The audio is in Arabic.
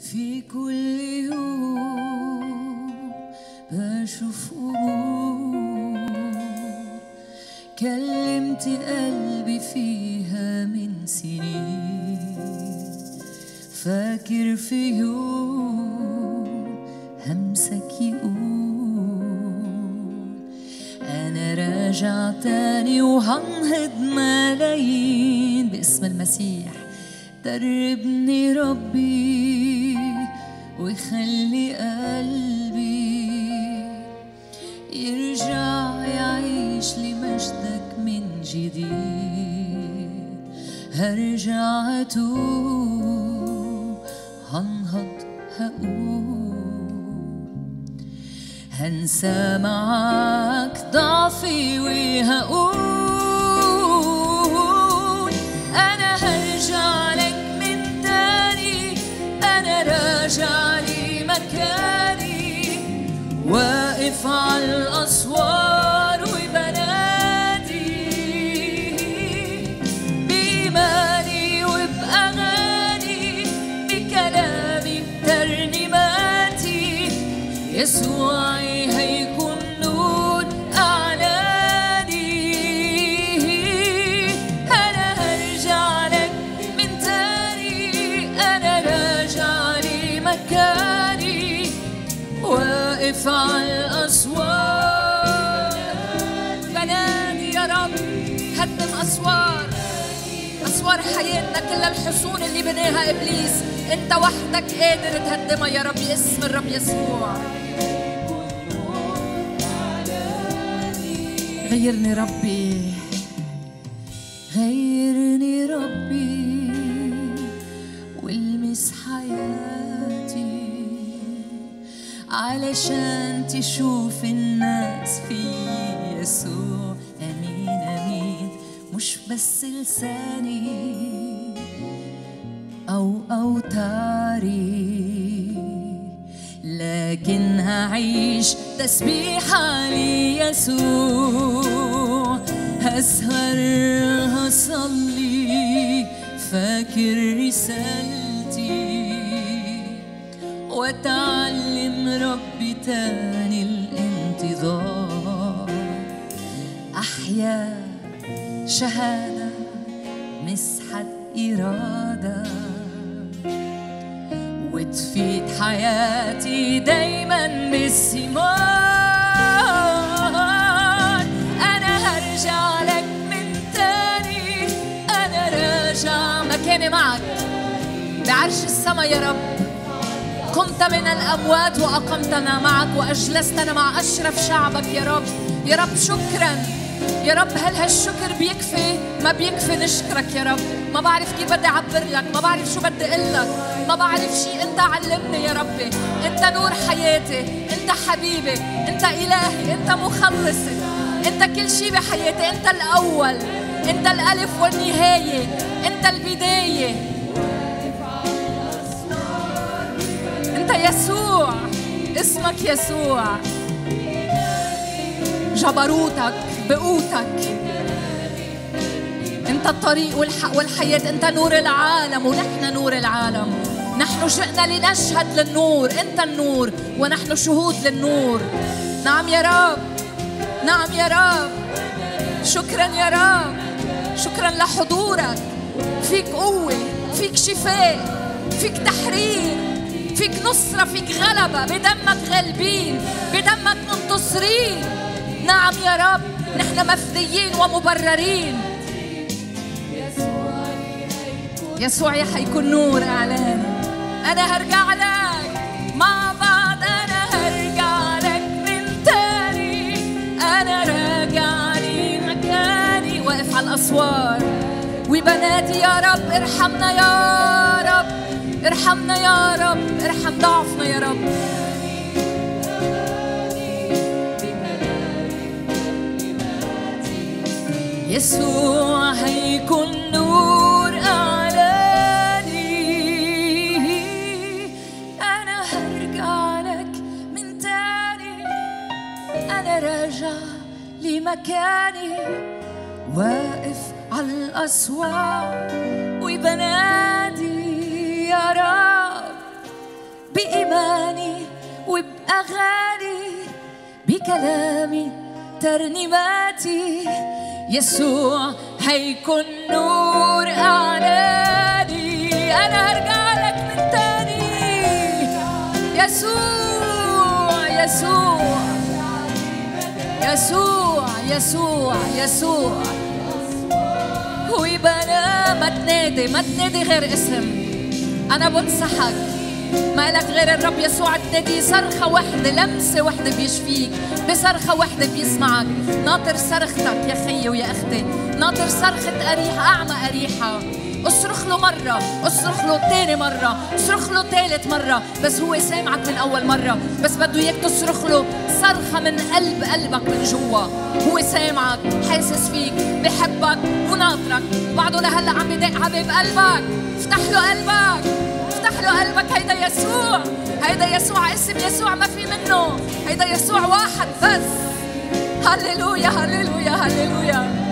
في كل يوم بشوف أمور كلمت قلبي فيها من سنين. فاكر في يوم همسك يقول أنا راجع تاني وهنهض ملايين باسم المسيح. دربني ربي وخلي قلبي يرجع يعيش لمجدك من جديد. هرجع أتوب هنهض هقوم هنسى معاك ضعفي وهقول أنا هرجع لك من تاني. أنا راجع لمكاني واقف على الأسوار وبنادي بإيماني وبأغاني بكلامي بترنيماتي. يسوعي هيكون نور أعلاني. أنا هرجع لك من تاني. أنا راجع لمكاني واقف على الأسوار بنادي. يا رب هدم أسوار حياتنا، كل الحصون اللي بناها إبليس أنت وحدك قادر تهدمها يا رب باسم الرب يسوع. غيرني ربي، غيرني ربي والمس حياتي علشان تشوف الناس في يسوع. امين امين. مش بس لساني او اوتاري، لكن هعيش تسبيحة ليسوع. هسهر هصلي فاكر رسالتي واتعلم ربي تاني الانتظار. أحيا شهادة مسحت إرادة وتفيد حياتي دايما بالثمار. أنا هرجع لك من تاني. أنا راجع مكاني معك بعرش السما يا رب. قمت من الأموات وأقمتنا معك وأجلستنا مع أشرف شعبك يا رب. يا رب شكرا يا رب. هل هالشكر بيكفي؟ ما بيكفي نشكرك يا رب. ما بعرف كيف بدي أعبر لك، ما بعرف شو بدي أقول لك، ما بعرف شيء. أنت علمني يا ربي. أنت نور حياتي، أنت حبيبي، أنت إلهي، أنت مخلصي، أنت كل شيء بحياتي. أنت الأول، أنت الألف والنهاية، أنت البداية، يسوع. اسمك يسوع. جبروتك، بقوتك، انت الطريق والحق والحياة، انت نور العالم ونحن نور العالم. نحن جئنا لنشهد للنور. انت النور ونحن شهود للنور. نعم يا رب، نعم يا رب. شكرا يا رب، شكرا لحضورك. فيك قوة، فيك شفاء، فيك تحرير، فيك نصرة، فيك غلبة. بدمك غالبين، بدمك منتصرين. نعم يا رب، نحن مفديين ومبررين. يسوعي هيكون نور أعلان. أنا هرجع لك مع بعض. أنا هرجع لك من تاني. أنا راجع لمكاني واقف على الأسوار وبنادي. يا رب ارحمنا يا رب، ارحمنا يا رب، ارحم ضعفنا يا رب. يسوع هيكون نور أعلاني. أنا هرجع لك من تاني. أنا راجع لمكاني واقف على الأسوار وبنادي. يا رب بإيماني وبأغاني بكلامي ترنيماتي. يسوع هيكون نور أعلاني. أنا هرجع لك من تاني. يسوع يسوع يسوع يسوع يسوع. ويبقى أنا ما تنادي غير اسم. أنا بنصحك ما لك غير الرب يسوع تنادي. صرخة واحدة، لمسة واحدة بيشفيك، بصرخة واحدة بيسمعك. ناطر صرختك يا خيي ويا أختي، ناطر صرخة قريح أعمى قريحة. اصرخ له مرة، اصرخ له تاني مرة، اصرخ له تالت مرة، بس هو سامعك من أول مرة. بس بده إياك تصرخ له صرخة من قلبك من جوا. هو سامعك، حاسس فيك، بحبك وناطرك. بعده لهلا عم يدق على باب قلبك. افتح له قلبك، افتح له قلبك. هيدا يسوع، هيدا يسوع، اسم يسوع ما في منه، هيدا يسوع واحد بس. هللويا هللويا هللويا.